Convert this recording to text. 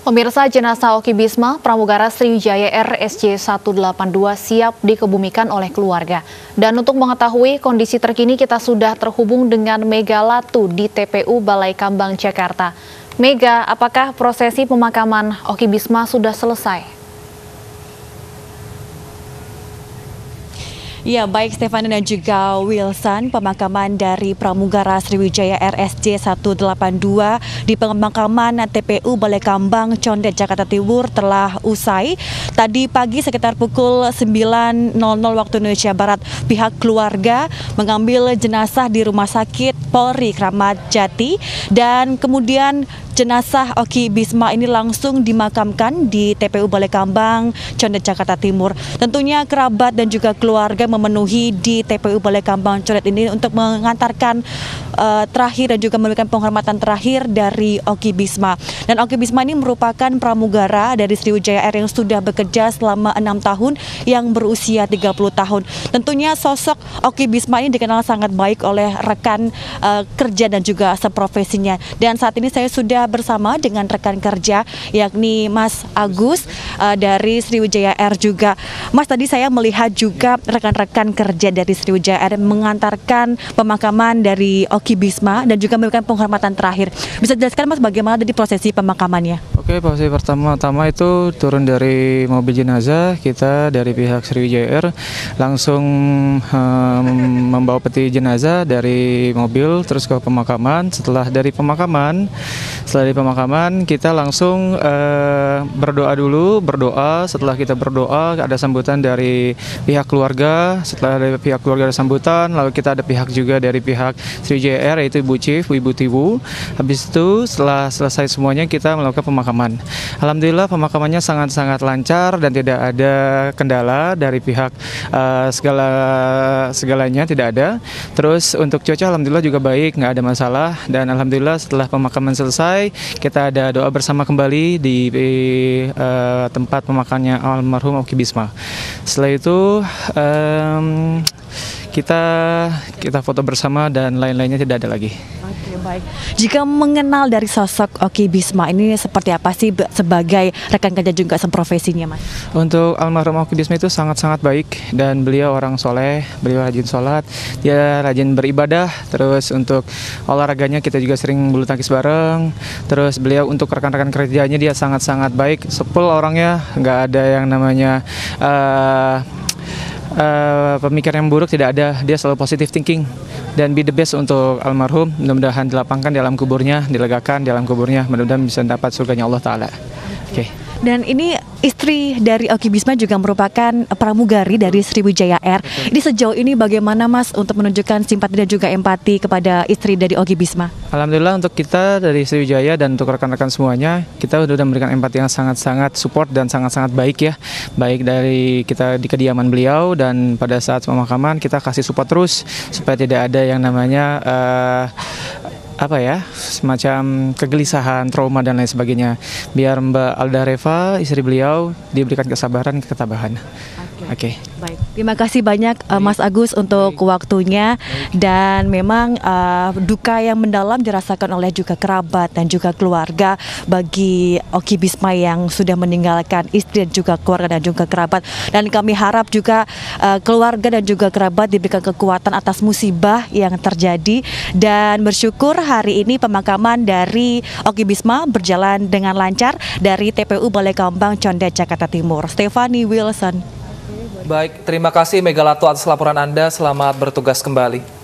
Pemirsa, jenazah Okky Bisma, pramugara Sriwijaya Air SJ182 siap dikebumikan oleh keluarga. Dan untuk mengetahui kondisi terkini, kita sudah terhubung dengan Mega Latu di TPU Balai Kambang, Jakarta. Mega, apakah prosesi pemakaman Okky Bisma sudah selesai? Ya, baik Stefani dan juga Wilson, pemakaman dari pramugara Sriwijaya RSJ182 di pemakaman TPU Balai Kambang, Condet, Jakarta Timur telah usai. Tadi pagi sekitar pukul 9.00 waktu Indonesia Barat, pihak keluarga mengambil jenazah di Rumah Sakit Polri Kramat Jati, dan kemudian jenazah Okky Bisma ini langsung dimakamkan di TPU Balai Kambang, Condet, Jakarta Timur. Tentunya kerabat dan juga keluarga memenuhi di TPU Balai Kambang, Condet ini untuk mengantarkan terakhir dan juga memberikan penghormatan terakhir dari Okky Bisma. Dan Okky Bisma ini merupakan pramugara dari Sriwijaya Air yang sudah bekerja selama 6 tahun, yang berusia 30 tahun. Tentunya sosok Okky Bisma ini dikenal sangat baik oleh rekan kerja dan juga seprofesinya. Dan saat ini saya sudah bersama dengan rekan kerja yakni Mas Agus dari Sriwijaya Air juga. Mas, tadi saya melihat juga rekan-rekan kerja dari Sriwijaya Air mengantarkan pemakaman dari Okky Bisma dan juga memberikan penghormatan terakhir. Bisa jelaskan Mas bagaimana tadi prosesi pemakamannya? Oke, prosesi pertama-tama itu turun dari mobil jenazah, kita dari pihak Sriwijaya Air langsung membawa peti jenazah dari mobil terus ke pemakaman. Setelah dari pemakaman kita langsung berdoa. Setelah kita berdoa ada sambutan dari pihak keluarga. Setelah dari pihak keluarga ada sambutan, lalu kita ada pihak juga dari pihak Sriwijaya Air yaitu Ibu Tiwu. Habis itu setelah selesai semuanya kita melakukan pemakaman. Alhamdulillah pemakamannya sangat-sangat lancar dan tidak ada kendala dari pihak segalanya tidak ada. Terus untuk cuaca alhamdulillah juga baik, nggak ada masalah, dan alhamdulillah setelah pemakaman selesai kita ada doa bersama kembali di tempat pemakannya almarhum Okky Bisma. Setelah itu kita foto bersama dan lain-lainnya tidak ada lagi. Oke, baik. Jika mengenal dari sosok Okky Bisma ini seperti apa sih sebagai rekan kerja juga seprofesinya, Mas? Untuk almarhum Okky Bisma itu sangat-sangat baik dan beliau orang soleh, beliau rajin sholat, dia rajin beribadah. Terus untuk olahraganya kita juga sering bulu tangkis bareng. Terus beliau untuk rekan-rekan kerjanya dia sangat-sangat baik, sepul orangnya, nggak ada yang namanya pemikiran yang buruk, tidak ada. Dia selalu positive thinking dan be the best untuk almarhum. Mudah-mudahan dilapangkan di alam kuburnya, dilegakan di alam kuburnya, mudah-mudahan bisa dapat surganya Allah Ta'ala. Oke. Dan ini istri dari Okky Bisma juga merupakan pramugari dari Sriwijaya Air. Ini sejauh ini bagaimana, Mas, untuk menunjukkan simpati dan juga empati kepada istri dari Okky Bisma? Alhamdulillah untuk kita dari Sriwijaya dan untuk rekan-rekan semuanya, kita sudah memberikan empati yang sangat-sangat support dan sangat-sangat baik ya. Baik dari kita di kediaman beliau dan pada saat pemakaman kita kasih support terus supaya tidak ada yang namanya semacam kegelisahan, trauma dan lain sebagainya. Biar Mbak Alda Reva, istri beliau, diberikan kesabaran, ketabahan. Oke. Baik. Terima kasih banyak Mas Agus untuk waktunya. Dan memang duka yang mendalam dirasakan oleh juga kerabat dan juga keluarga bagi Okky Bisma yang sudah meninggalkan istri dan juga keluarga dan juga kerabat. Dan kami harap juga keluarga dan juga kerabat diberikan kekuatan atas musibah yang terjadi, dan bersyukur hari ini pemakaman dari Okky Bisma berjalan dengan lancar dari TPU Balai Kambang, Condet, Jakarta Timur. Stefani, Wilson. Baik, terima kasih Mega Latu atas laporan Anda. Selamat bertugas kembali.